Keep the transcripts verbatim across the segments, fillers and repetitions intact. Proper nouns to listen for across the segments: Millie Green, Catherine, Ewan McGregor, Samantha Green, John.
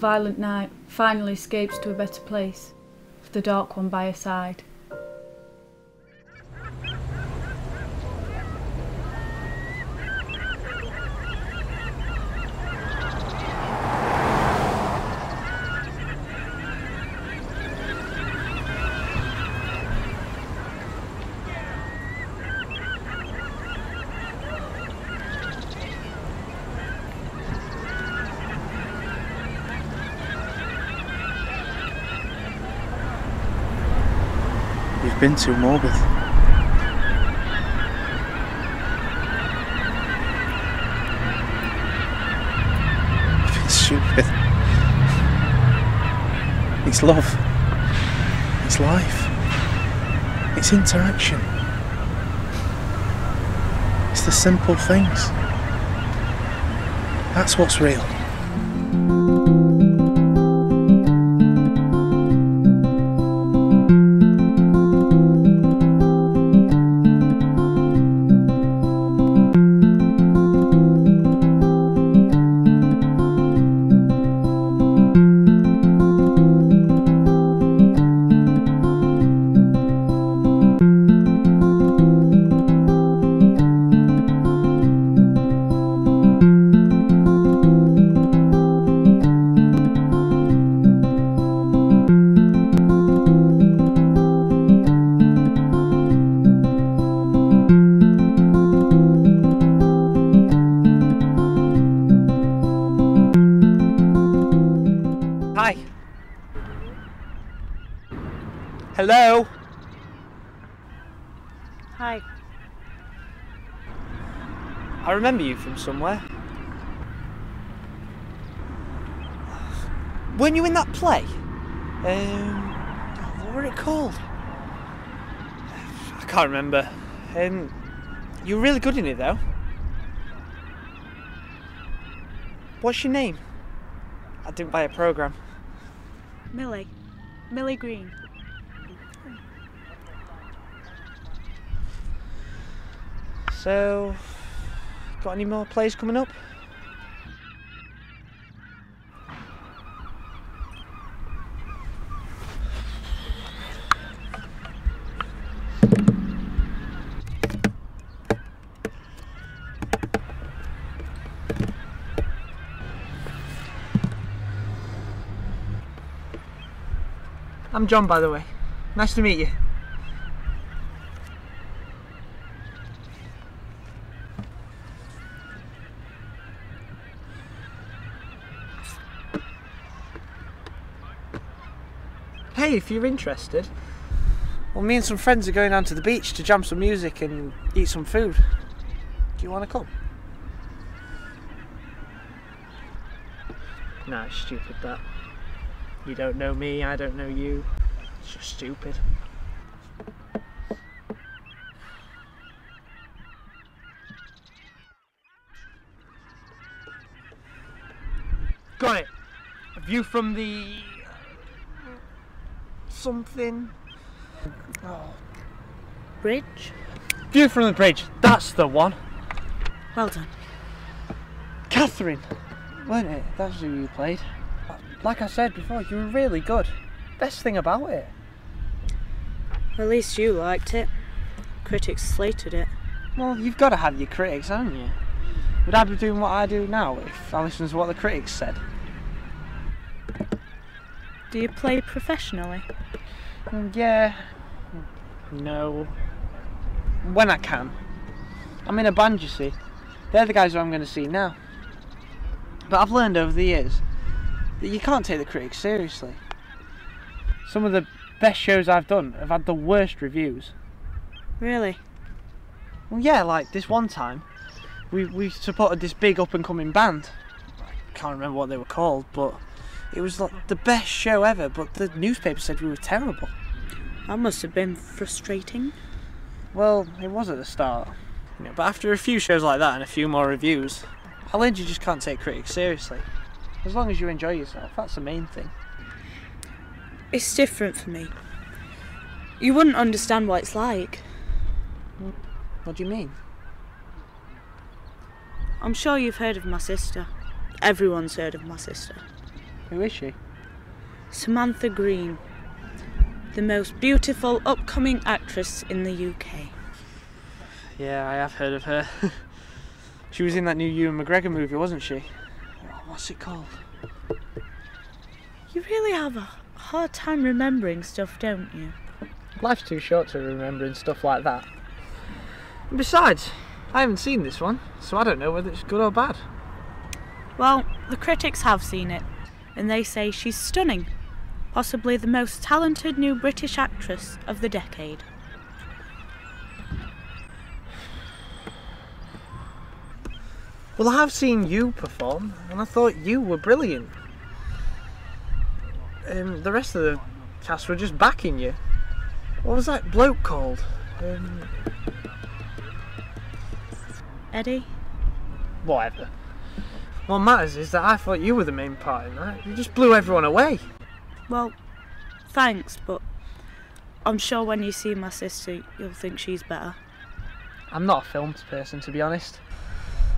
violent night finally escapes to a better place, with the dark one by her side. You've been too morbid. You've been stupid. It's love. It's life. It's interaction. It's the simple things. That's what's real. Hello? Hi. I remember you from somewhere. Weren't you in that play? Um, what were it called? I can't remember. Um, you were really good in it though. What's your name? I didn't buy a programme. Millie. Millie Green. So, got any more plays coming up? I'm John, by the way. Nice to meet you. Hey, if you're interested. Well, me and some friends are going down to the beach to jam some music and eat some food. Do you want to come? No, it's stupid that. You don't know me, I don't know you. It's just stupid. Got it. A view from the... something. Oh. Bridge? View from the bridge, that's the one. Well done. Catherine, weren't it? That's who you played. Like I said before, you were really good. Best thing about it. At least you liked it. Critics slated it. Well, you've got to have your critics, haven't you? Would I be doing what I do now if I listened to what the critics said? Do you play professionally? Um, yeah. No. When I can. I'm in a band, you see. They're the guys who I'm going to see now. But I've learned over the years that you can't take the critics seriously. Some of the best shows I've done have had the worst reviews. Really? Well, yeah, like this one time, we, we supported this big up-and-coming band. I can't remember what they were called, but... it was like the best show ever, but the newspaper said we were terrible. That must have been frustrating. Well, it was at the start. You know, but after a few shows like that and a few more reviews, I learned you just can't take critics seriously. As long as you enjoy yourself, that's the main thing. It's different for me. You wouldn't understand what it's like. What do you mean? I'm sure you've heard of my sister. Everyone's heard of my sister. Who is she? Samantha Green, the most beautiful upcoming actress in the U K. Yeah, I have heard of her. She was in that new Ewan McGregor movie, wasn't she? Oh, what's it called? You really have a hard time remembering stuff, don't you? Life's too short to remember and stuff like that. And besides, I haven't seen this one, so I don't know whether it's good or bad. Well, the critics have seen it, and they say she's stunning. Possibly the most talented new British actress of the decade. Well, I have seen you perform, and I thought you were brilliant. Um, the rest of the cast were just backing you. What was that bloke called? Um... Eddie? Whatever. What matters is that I thought you were the main part in that. You just blew everyone away. Well, thanks, but I'm sure when you see my sister, you'll think she's better. I'm not a films person, to be honest.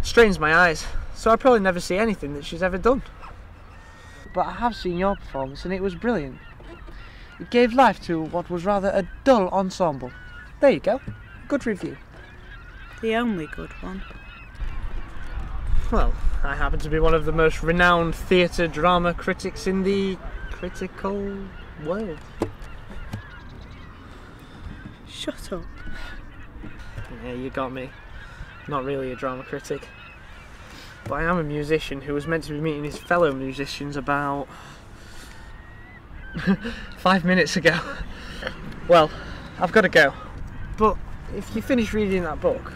It strains my eyes, so I probably never see anything that she's ever done. But I have seen your performance, and it was brilliant. It gave life to what was rather a dull ensemble. There you go. Good review. The only good one. Well, I happen to be one of the most renowned theatre drama critics in the critical world. Shut up. Yeah, you got me. Not really a drama critic. But I am a musician who was meant to be meeting his fellow musicians about five minutes ago. Well, I've got to go. But if you finish reading that book,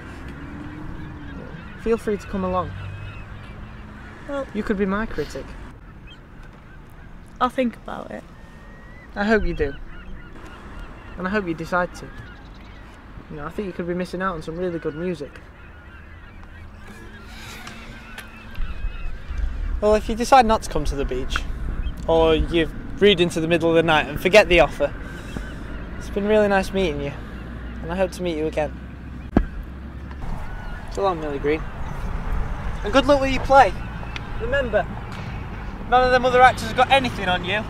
feel free to come along. Well, you could be my critic. I'll think about it. I hope you do. And I hope you decide to. You know, I think you could be missing out on some really good music. Well, if you decide not to come to the beach, or you read into the middle of the night and forget the offer, it's been really nice meeting you, and I hope to meet you again. So long, Millie Green. And good luck with your play. Remember, none of them other actors have got anything on you.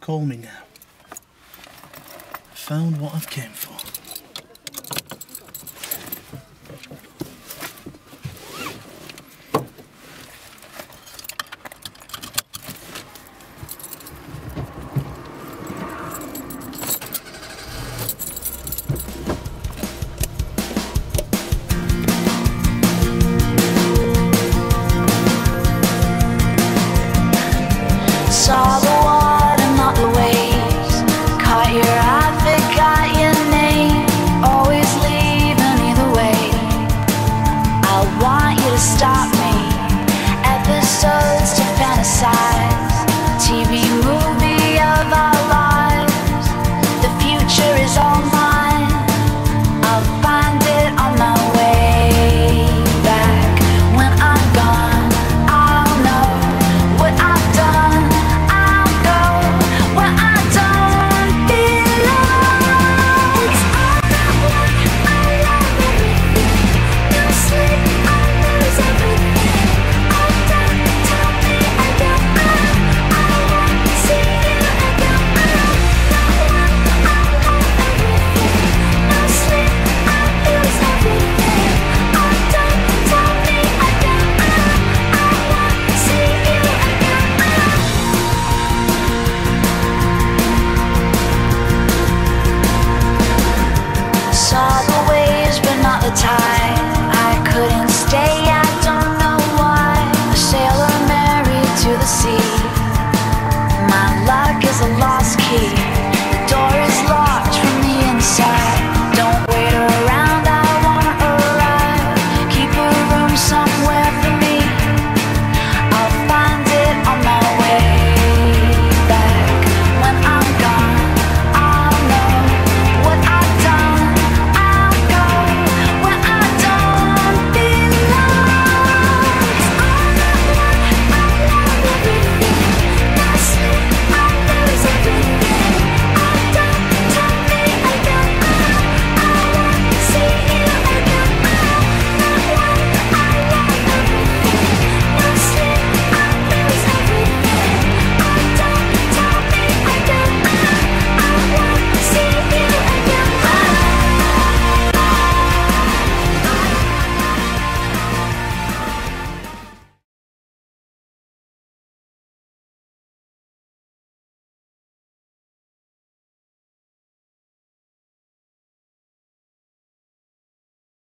Call me now. I found what I've came for.